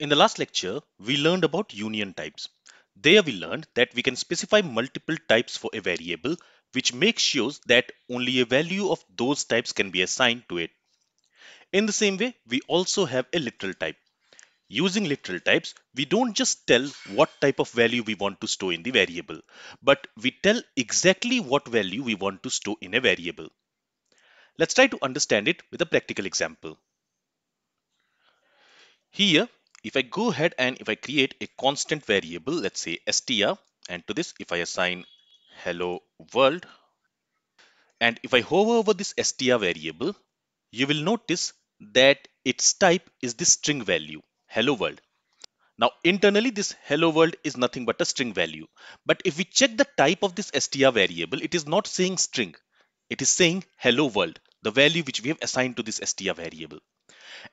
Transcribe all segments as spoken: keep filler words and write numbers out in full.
In the last lecture, we learned about union types. There we learned that we can specify multiple types for a variable, which makes sure that only a value of those types can be assigned to it. In the same way, we also have a literal type. Using literal types, we don't just tell what type of value we want to store in the variable, but we tell exactly what value we want to store in a variable. Let's try to understand it with a practical example. Here, if I go ahead and if I create a constant variable, let's say str, and to this if I assign hello world, and if I hover over this str variable, you will notice that its type is this string value, hello world. Now internally this hello world is nothing but a string value. But if we check the type of this str variable, it is not saying string. It is saying hello world, the value which we have assigned to this str variable.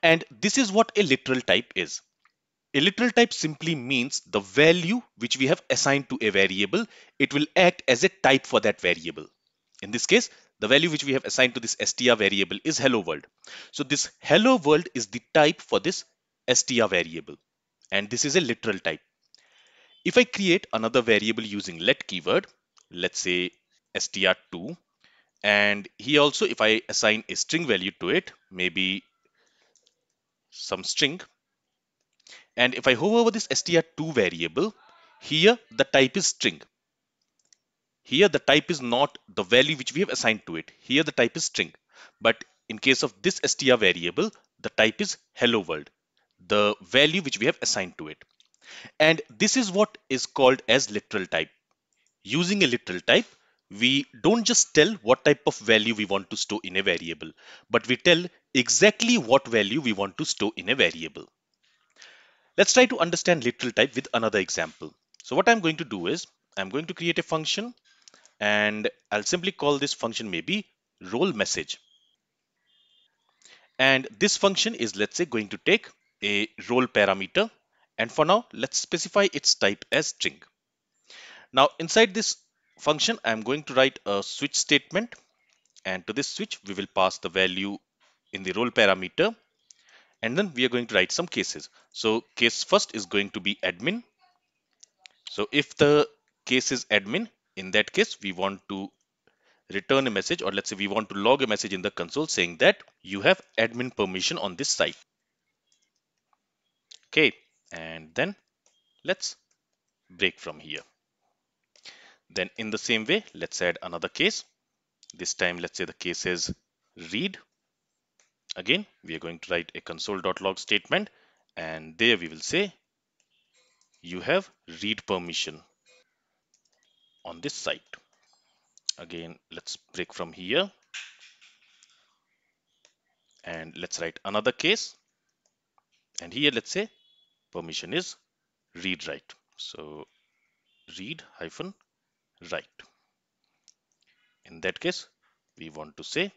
And this is what a literal type is. A literal type simply means the value which we have assigned to a variable, it will act as a type for that variable. In this case, the value which we have assigned to this str variable is hello world. So this hello world is the type for this str variable, and this is a literal type. If I create another variable using let keyword, let's say str two, and here also if I assign a string value to it, maybe some string, and if I hover over this str two variable, here the type is string. Here the type is not the value which we have assigned to it. Here the type is string. But in case of this str variable, the type is hello world, the value which we have assigned to it. And this is what is called as literal type. Using a literal type, we don't just tell what type of value we want to store in a variable, but we tell exactly what value we want to store in a variable. Let's try to understand literal type with another example. So what I'm going to do is I'm going to create a function, and I'll simply call this function maybe roll message. And this function is, let's say, going to take a roll parameter, and for now let's specify its type as string. Now inside this function, I'm going to write a switch statement, and to this switch we will pass the value in the roll parameter, and then we are going to write some cases. So case first is going to be admin. So if the case is admin, in that case we want to return a message, or let's say we want to log a message in the console saying that you have admin permission on this site. Okay, and then let's break from here. Then in the same way, let's add another case. This time, let's say the case is read. Again, we are going to write a console.log statement, and there we will say you have read permission on this site. Again, let's break from here and let's write another case. And here, let's say permission is read write. So read hyphen right. In that case, we want to say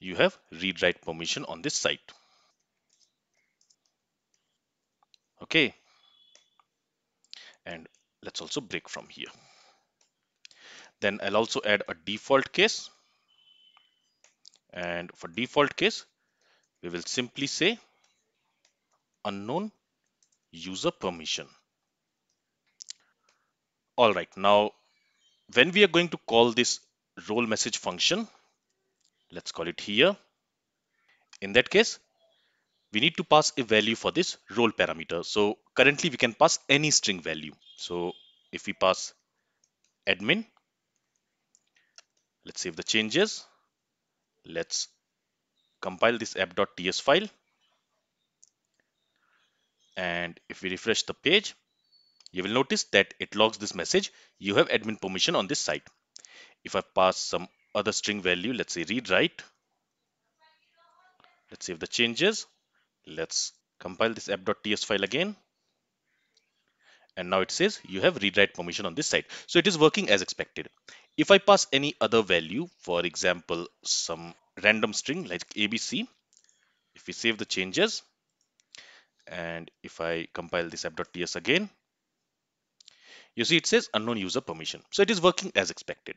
you have read-write permission on this site. Okay, and let's also break from here. Then I'll also add a default case, and for default case, we will simply say unknown user permission. All right, now when we are going to call this roll message function, let's call it here. In that case, we need to pass a value for this roll parameter. So currently we can pass any string value. So if we pass admin, let's save the changes. Let's compile this app.ts file. And if we refresh the page, you will notice that it logs this message, you have admin permission on this site. If I pass some other string value, let's say read write, let's save the changes. Let's compile this app.ts file again. And now it says you have read write permission on this site. So it is working as expected. If I pass any other value, for example, some random string like A B C, if we save the changes and if I compile this app.ts again, you see it says unknown user permission. So it is working as expected.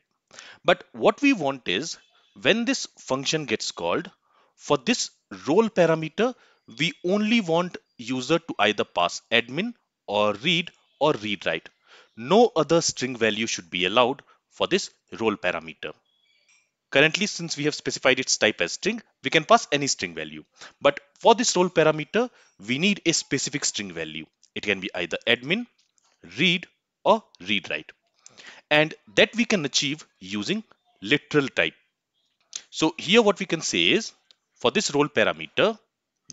But what we want is when this function gets called, for this roll parameter, we only want user to either pass admin or read or read write. No other string value should be allowed for this role parameter. Currently, since we have specified its type as string, we can pass any string value. But for this role parameter, we need a specific string value. It can be either admin, read or read write. And that we can achieve using literal type. So here what we can say is, for this role parameter,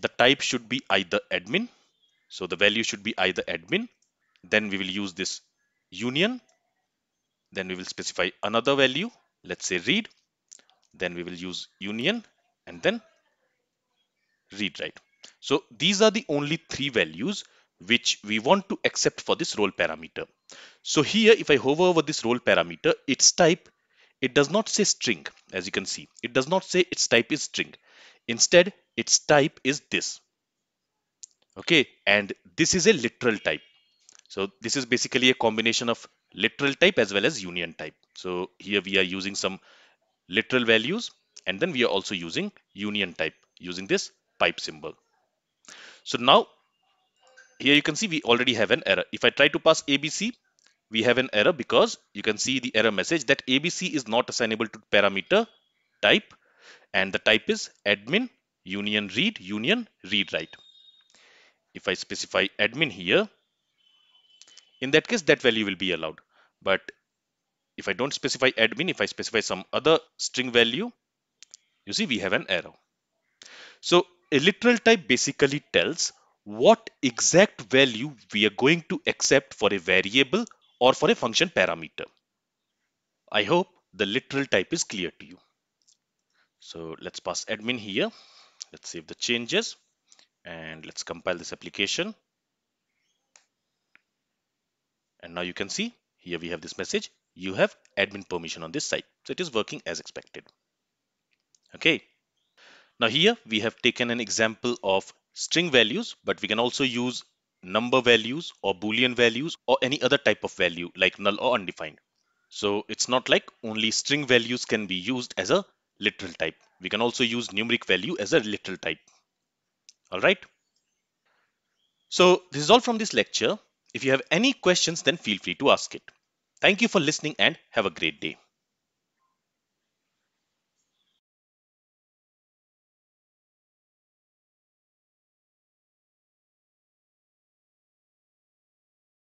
the type should be either admin. So the value should be either admin. Then we will use this union. Then we will specify another value. Let's say read. Then we will use union and then read write. So these are the only three values which we want to accept for this role parameter. So here, if I hover over this role parameter, its type, it does not say string, as you can see. It does not say its type is string. Instead, its type is this. Okay, and this is a literal type. So this is basically a combination of literal type as well as union type. So here we are using some literal values, and then we are also using union type using this pipe symbol. So now here you can see we already have an error. If I try to pass A B C, we have an error because you can see the error message that A B C is not assignable to parameter type, and the type is admin, union read, union read write. If I specify admin here, in that case that value will be allowed. But if I don't specify admin, if I specify some other string value, you see we have an error. So a literal type basically tells what exact value we are going to accept for a variable or for a function parameter. I hope the literal type is clear to you. So let's pass admin here. Let's save the changes and let's compile this application. And now you can see here we have this message. You have admin permission on this site. So it is working as expected. Okay. Now here we have taken an example of string values, but we can also use number values or Boolean values or any other type of value like null or undefined. So it's not like only string values can be used as a literal type. We can also use numeric value as a literal type. All right. So this is all from this lecture. If you have any questions, then feel free to ask it. Thank you for listening and have a great day.